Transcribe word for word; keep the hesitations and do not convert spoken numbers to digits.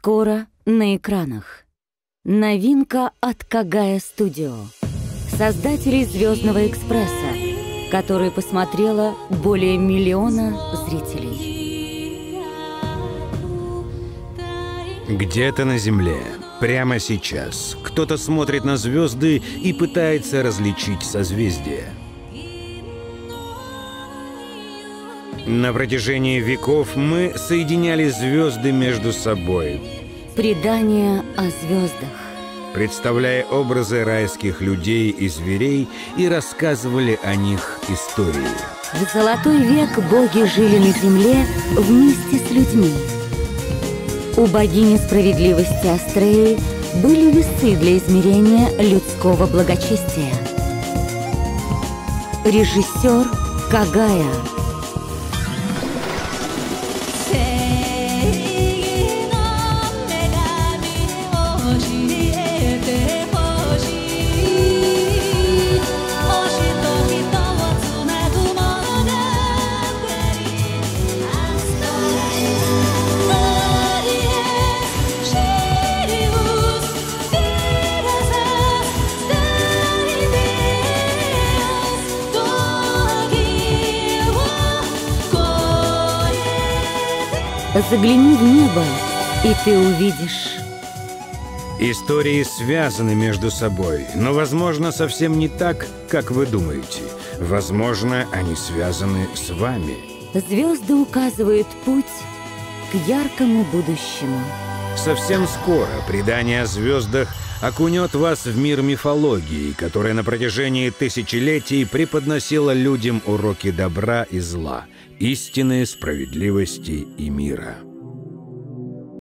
Скоро на экранах. Новинка от Кагая Studio. Создателей «Звездного экспресса», который посмотрело более миллиона зрителей. Где-то на Земле, прямо сейчас, кто-то смотрит на звезды и пытается различить созвездия. На протяжении веков мы соединяли звезды между собой. Предания о звездах. Представляя образы райских людей и зверей, и рассказывали о них истории. В золотой век боги жили на земле вместе с людьми. У богини справедливости Астреи были весы для измерения людского благочестия. Режиссер Кагая. Загляни в небо, и ты увидишь. Истории связаны между собой, но, возможно, совсем не так, как вы думаете. Возможно, они связаны с вами. Звезды указывают путь к яркому будущему. Совсем скоро предание о звездах окунет вас в мир мифологии, которая на протяжении тысячелетий преподносила людям уроки добра и зла, истины, справедливости и мира.